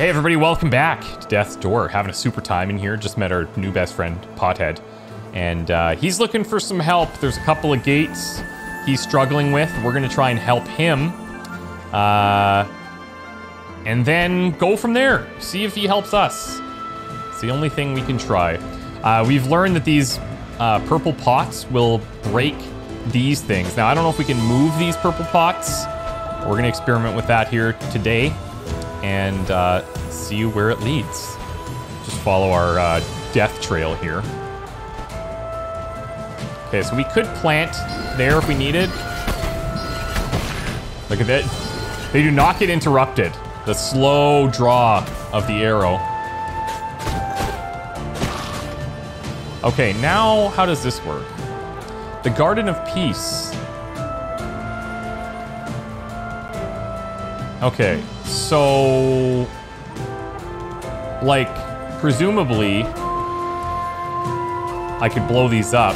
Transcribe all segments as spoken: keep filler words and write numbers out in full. Hey everybody, welcome back to Death's Door. Having a super time in here. Just met our new best friend, Pothead. And uh, he's looking for some help. There's a couple of gates he's struggling with. We're gonna try and help him. Uh, and then go from there. See if he helps us. It's the only thing we can try. Uh, we've learned that these uh, purple pots will break these things. Now, I don't know if we can move these purple pots. We're gonna experiment with that here today. And uh, see where it leads. Just follow our uh, death trail here. Okay, so we could plant there if we needed. Look at that. They do not get interrupted. The slow draw of the arrow. Okay, now how does this work? The Garden of Peace. Okay, so, like, presumably, I could blow these up,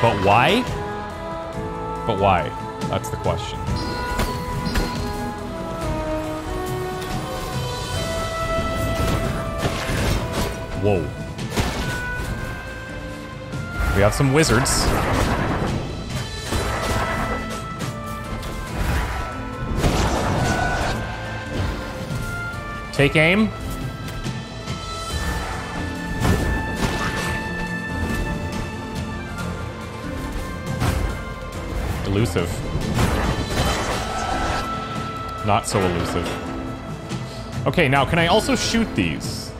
but why? But why? That's the question. Whoa. We have some wizards. Take aim. Elusive. Not so elusive. Okay, now can I also shoot these?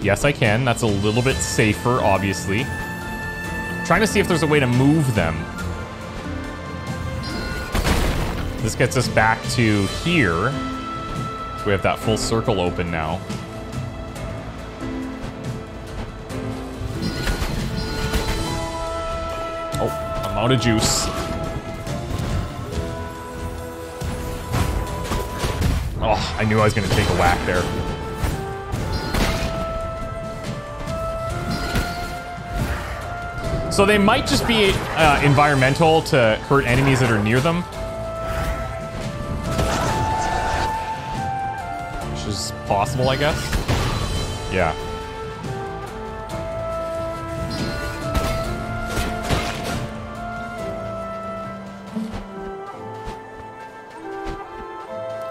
Yes, I can. That's a little bit safer, obviously. I'm trying to see if there's a way to move them. This gets us back to here. We have that full circle open now. Oh, I'm out of juice. Oh, I knew I was gonna take a whack there. So they might just be uh, environmental to hurt enemies that are near them. Possible, I guess. Yeah.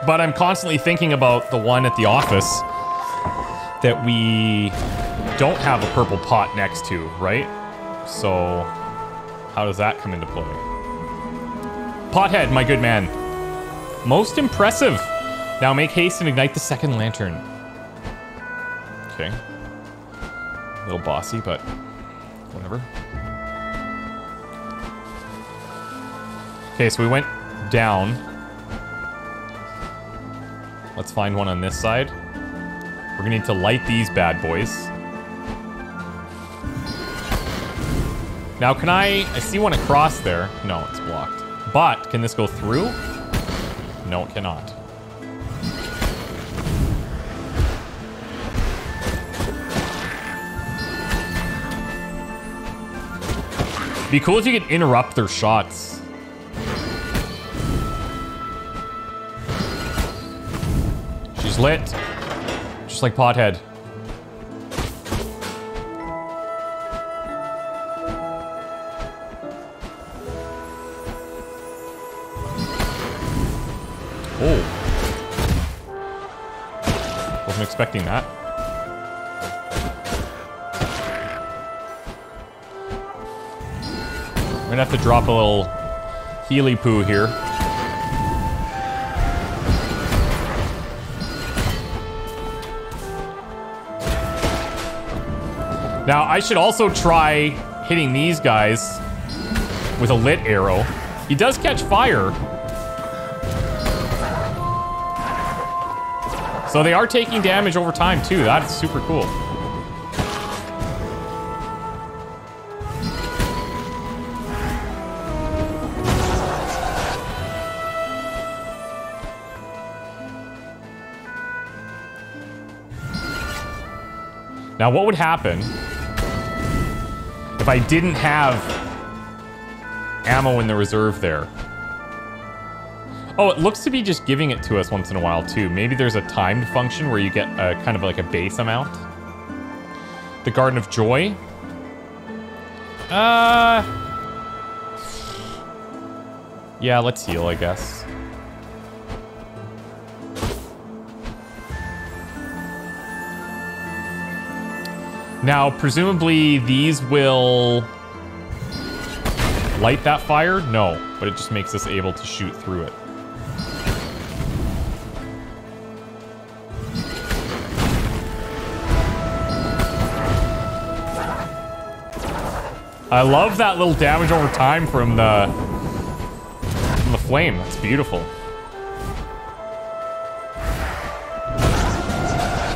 But I'm constantly thinking about the one at the office that we don't have a purple pot next to, right? So, how does that come into play? Pothead, my good man. Most impressive. Now make haste and ignite the second lantern. Okay. A little bossy, but whatever. Okay, so we went down. Let's find one on this side. We're gonna need to light these bad boys. Now can I... I see one across there. No, it's blocked. But, can this go through? No, it cannot. Be cool if you could interrupt their shots. She's lit. Just like Pothead. Oh. Wasn't expecting that. I'm gonna have to drop a little Healy poo here. Now, I should also try hitting these guys with a lit arrow. He does catch fire. So they are taking damage over time, too. That's super cool. Now, what would happen if I didn't have ammo in the reserve there? Oh, it looks to be just giving it to us once in a while, too. Maybe there's a timed function where you get a, kind of like a base amount. The Garden of Joy. Uh... Yeah, let's heal, I guess. Now, presumably, these will light that fire? No, but it just makes us able to shoot through it. I love that little damage over time from the, from the flame. That's beautiful.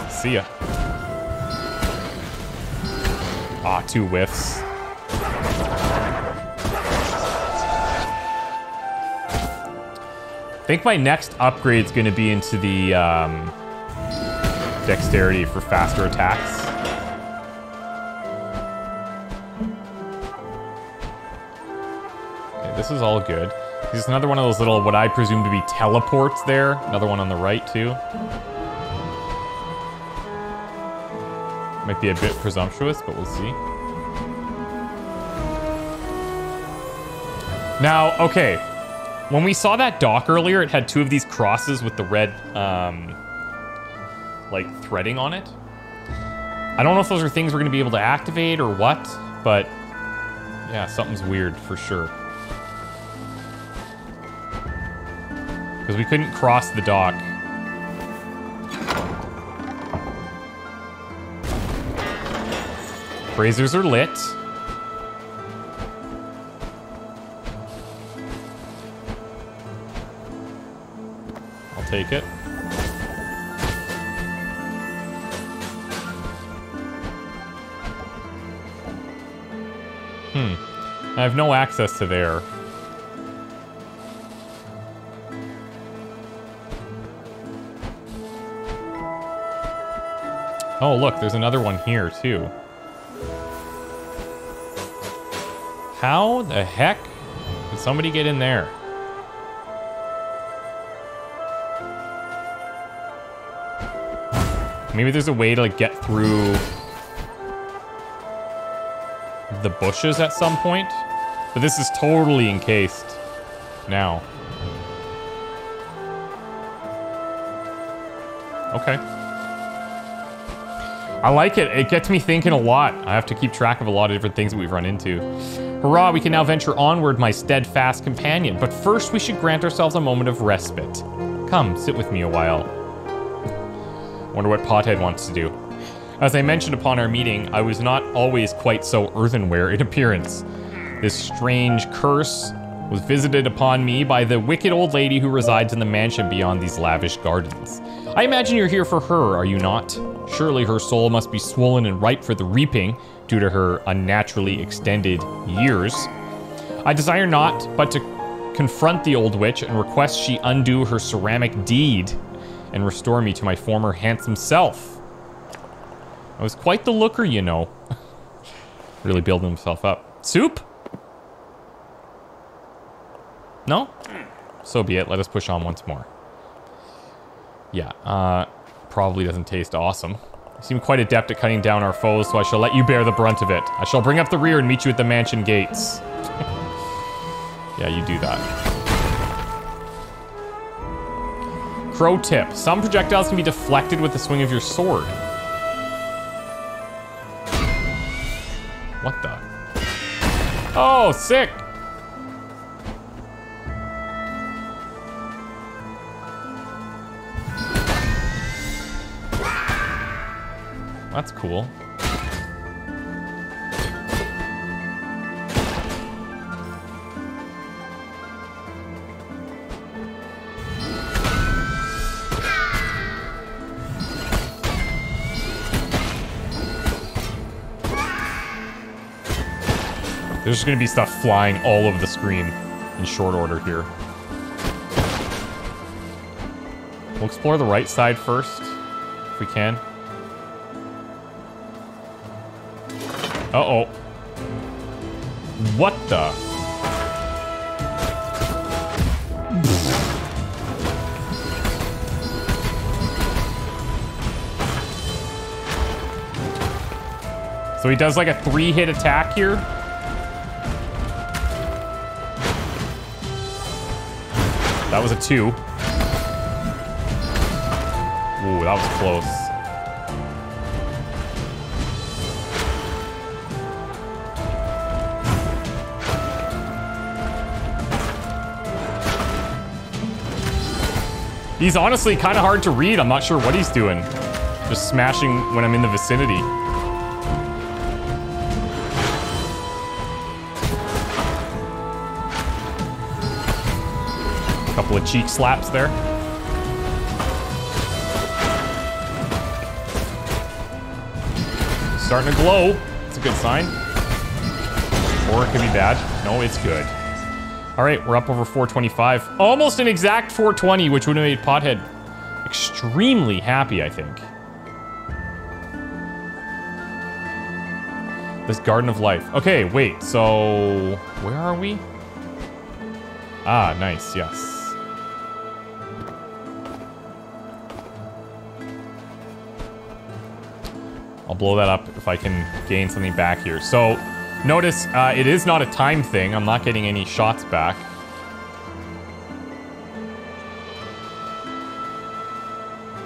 See ya. Ah, two whiffs. I think my next upgrade's gonna be into the um, dexterity for faster attacks. This is all good. There's another one of those little, what I presume to be teleports there. Another one on the right, too. Might be a bit presumptuous, but we'll see. Now, okay. When we saw that dock earlier, it had two of these crosses with the red, um, like, threading on it. I don't know if those are things we're going to be able to activate or what, but yeah, something's weird for sure. Because we couldn't cross the dock. Braziers are lit. I'll take it. Hmm. I have no access to there. Oh, look, there's another one here, too. How the heck did somebody get in there? Maybe there's a way to, like, get through the bushes at some point. But this is totally encased now. Okay. I like it. It gets me thinking a lot. I have to keep track of a lot of different things that we've run into. Hurrah, we can now venture onward, my steadfast companion. But first, we should grant ourselves a moment of respite. Come, sit with me a while. Wonder what Pothead wants to do. As I mentioned upon our meeting, I was not always quite so earthenware in appearance. This strange curse was visited upon me by the wicked old lady who resides in the mansion beyond these lavish gardens. I imagine you're here for her, are you not? Surely her soul must be swollen and ripe for the reaping due to her unnaturally extended years. I desire not but to confront the old witch and request she undo her ceramic deed and restore me to my former handsome self. I was quite the looker, you know. Really building himself up. Soup? No? So be it. Let us push on once more. Yeah, uh... probably doesn't taste awesome. You seem quite adept at cutting down our foes, so I shall let you bear the brunt of it. I shall bring up the rear and meet you at the mansion gates. Yeah, you do that. Pro tip. Some projectiles can be deflected with the swing of your sword. What the? Oh, sick! That's cool. There's just gonna be stuff flying all over the screen in short order here. We'll explore the right side first, if we can. Uh-oh. What the? So he does like a three-hit attack here. That was a two. Ooh, that was close. He's honestly kind of hard to read. I'm not sure what he's doing. Just smashing when I'm in the vicinity. Couple of cheek slaps there. Starting to glow. It's a good sign. Or it could be bad. No, it's good. All right, we're up over four twenty-five. Almost an exact four twenty, which would have made Pothead extremely happy, I think. This Garden of Life. Okay, wait, so where are we? Ah, nice, yes. I'll blow that up if I can gain something back here. So, notice uh, it is not a time thing. I'm not getting any shots back.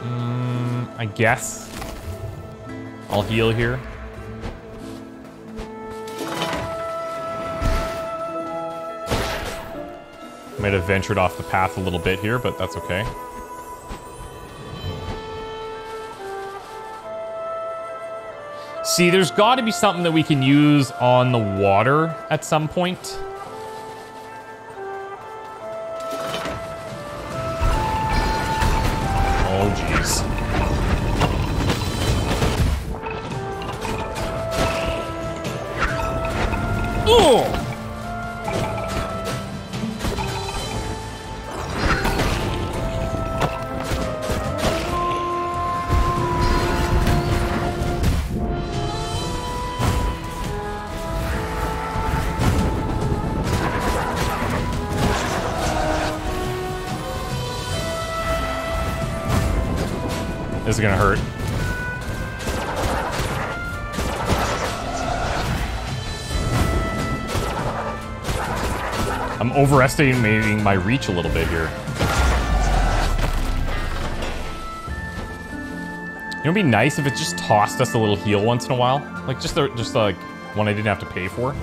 Mm, I guess I'll heal here. Might have ventured off the path a little bit here, but that's okay. See, there's got to be something that we can use on the water at some point. Oh, jeez. Oh! This is gonna hurt. I'm overestimating my reach a little bit here. You know, it'd be nice if it just tossed us a little heal once in a while, like just the, just like one I didn't have to pay for.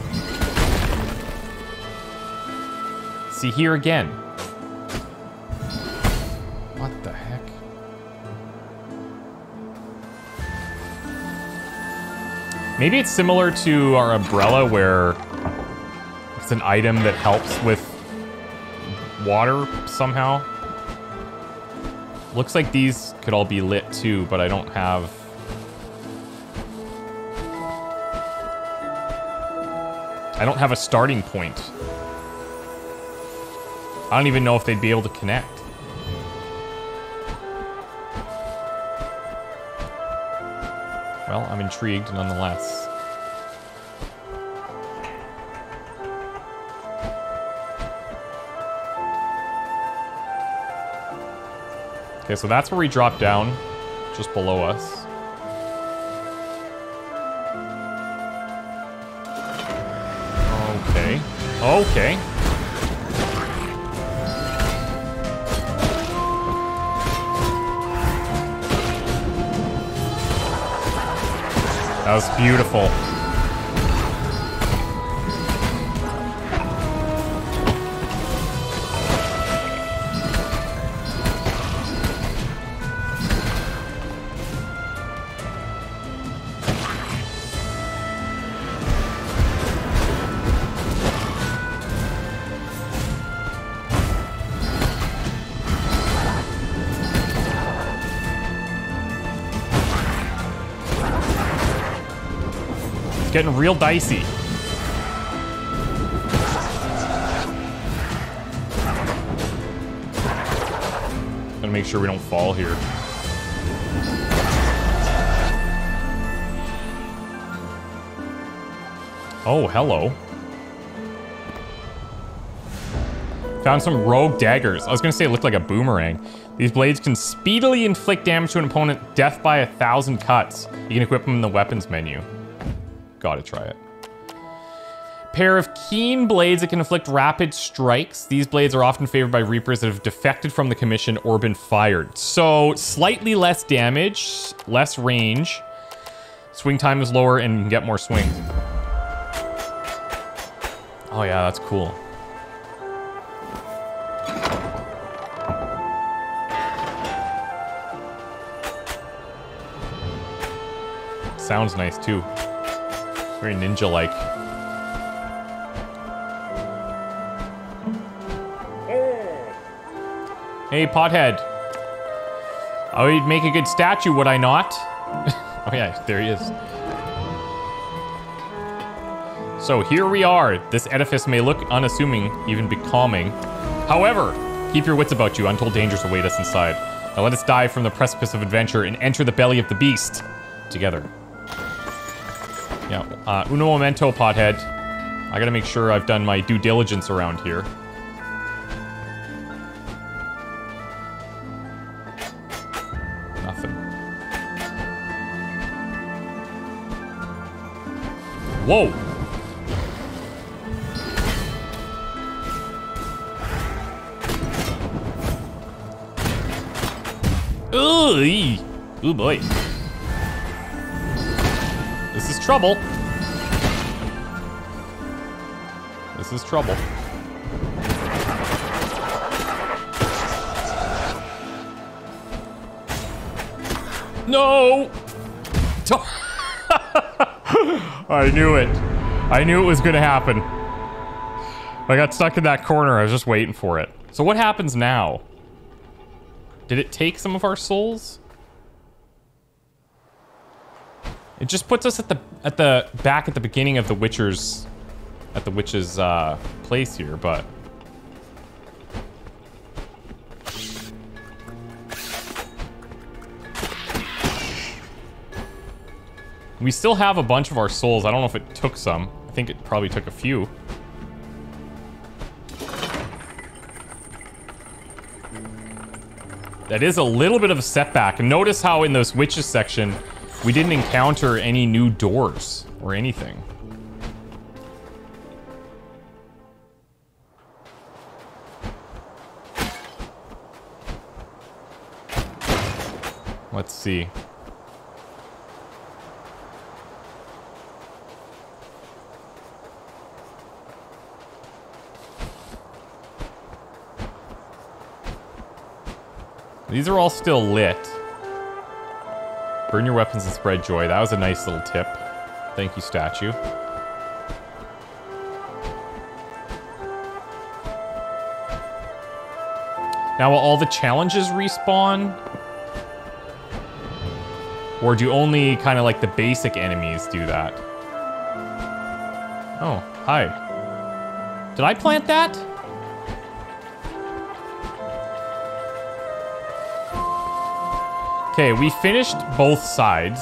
See here again. Maybe it's similar to our umbrella where it's an item that helps with water somehow. Looks like these could all be lit too, but I don't have... I don't have a starting point. I don't even know if they'd be able to connect. Well, I'm intrigued nonetheless. Okay, so that's where we drop down, just below us. Okay. Okay. That was beautiful. Getting real dicey. Gotta make sure we don't fall here. Oh, hello. Found some rogue daggers. I was gonna say it looked like a boomerang. These blades can speedily inflict damage to an opponent, death by a thousand cuts. You can equip them in the weapons menu. Gotta try it. Pair of keen blades that can inflict rapid strikes. These blades are often favored by Reapers that have defected from the commission or been fired. So slightly less damage, less range. Swing time is lower and you can get more swings. Oh yeah, that's cool. Sounds nice too. Very ninja-like. Hey, Pothead. I would make a good statue, would I not? Oh yeah, there he is. So here we are. This edifice may look unassuming, even becoming. However, keep your wits about you. Untold dangers await us inside. Now let us dive from the precipice of adventure and enter the belly of the beast together. Yeah, uh, uno momento, Pothead. I gotta make sure I've done my due diligence around here. Whoa! Ooh, ooh boy. This is trouble. This is trouble. No! I knew it. I knew it was gonna happen. I got stuck in that corner. I was just waiting for it. So what happens now? Did it take some of our souls? It just puts us at the at the back at the beginning of the Witcher's at the witch's uh, place here, but we still have a bunch of our souls. I don't know if it took some. I think it probably took a few. That is a little bit of a setback. Notice how in this witches section, we didn't encounter any new doors or anything. Let's see. These are all still lit. Burn your weapons and spread joy. That was a nice little tip. Thank you, statue. Now, will all the challenges respawn? Or do only kind of like the basic enemies do that? Oh, hi. Did I plant that? Okay, we finished both sides.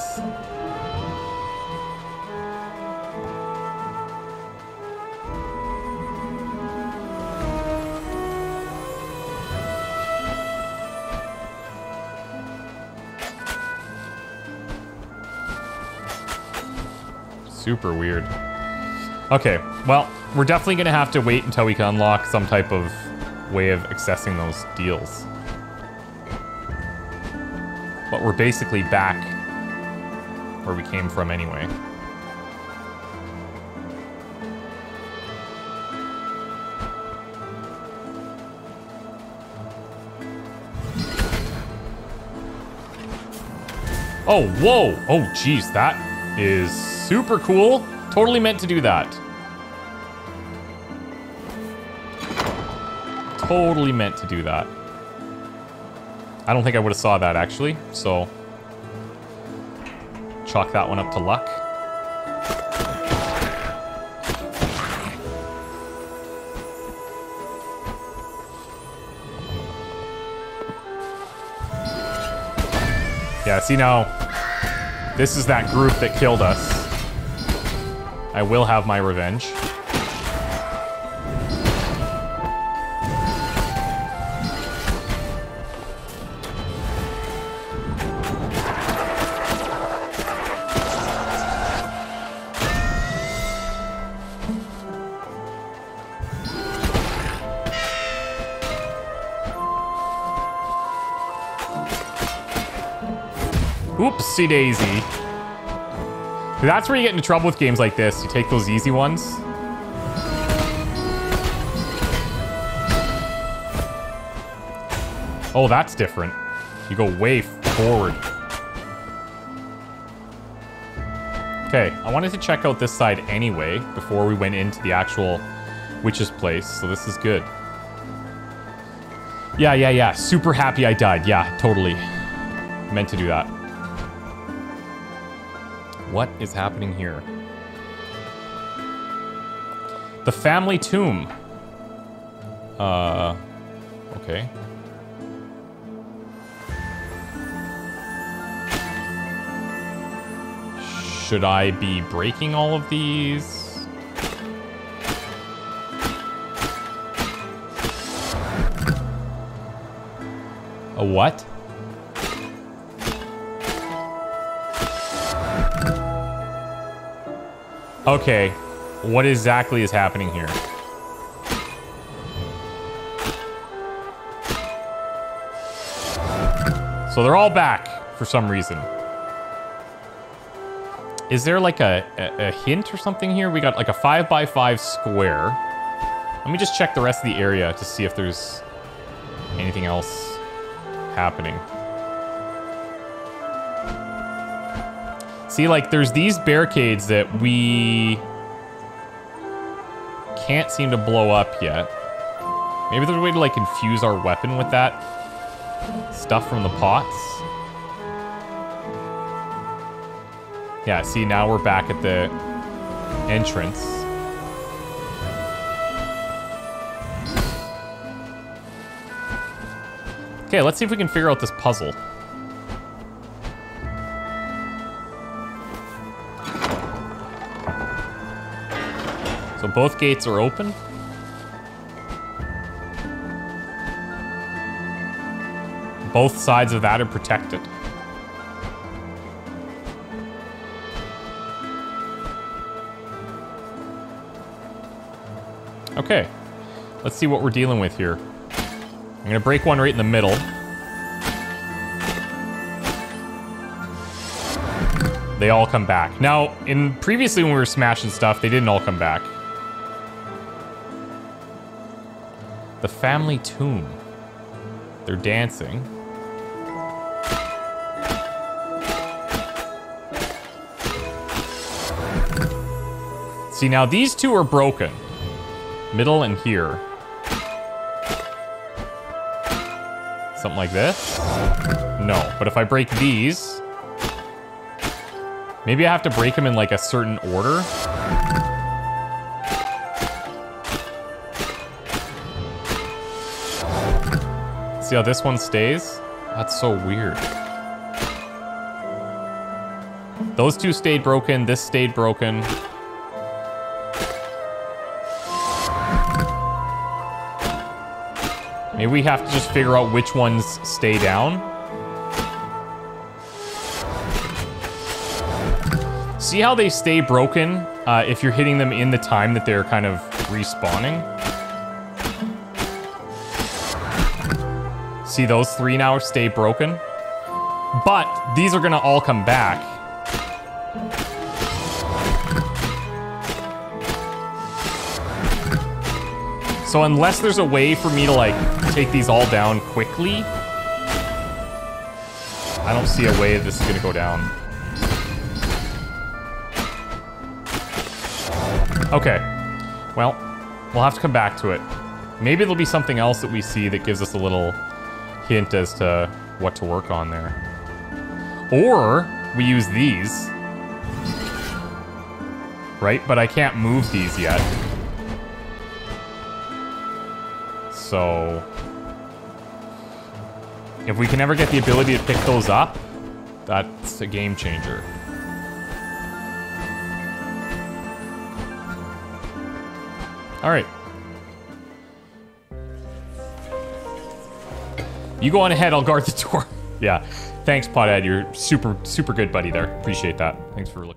Super weird. Okay, well, we're definitely gonna have to wait until we can unlock some type of way of accessing those deals. But we're basically back where we came from anyway. Oh, whoa! Oh, jeez, that is super cool. Totally meant to do that. Totally meant to do that. I don't think I would have saw that actually, so chalk that one up to luck. Yeah, see now, this is that group that killed us. I will have my revenge. Oopsie daisy. That's where you get into trouble with games like this. You take those easy ones. Oh, that's different. You go way forward. Okay, I wanted to check out this side anyway before we went into the actual witch's place, so this is good. Yeah, yeah, yeah. Super happy I died. Yeah, totally. Meant to do that. What is happening here? The Family Tomb. Uh, okay. Should I be breaking all of these? A what? Okay, what exactly is happening here? So they're all back for some reason. Is there like a, a, a hint or something here? We got like a five by five square. Let me just check the rest of the area to see if there's anything else happening. See, like there's these barricades that we can't seem to blow up yet. Maybe there's a way to like infuse our weapon with that stuff from the pots. Yeah, see, now we're back at the entrance. Okay, let's see if we can figure out this puzzle. So both gates are open. Both sides of that are protected. Okay, let's see what we're dealing with here. I'm gonna break one right in the middle. They all come back. Now, in previously when we were smashing stuff, they didn't all come back. The Family Tomb. They're dancing. See, now these two are broken. Middle and here. Something like this? No, but if I break these, maybe I have to break them in like a certain order. See how this one stays? That's so weird. Those two stayed broken, this stayed broken. Maybe we have to just figure out which ones stay down. See how they stay broken uh, if you're hitting them in the time that they're kind of respawning? See, those three now stay broken. But these are gonna all come back. So unless there's a way for me to like take these all down quickly, I don't see a way this is gonna go down. Okay, well, we'll have to come back to it. Maybe there'll be something else that we see that gives us a little hint as to what to work on there. Or we use these, right? But I can't move these yet. So, if we can ever get the ability to pick those up, that's a game changer. All right. You go on ahead, I'll guard the door. Yeah, thanks, Pothead. You're super, super good buddy there. Appreciate that. Thanks for looking.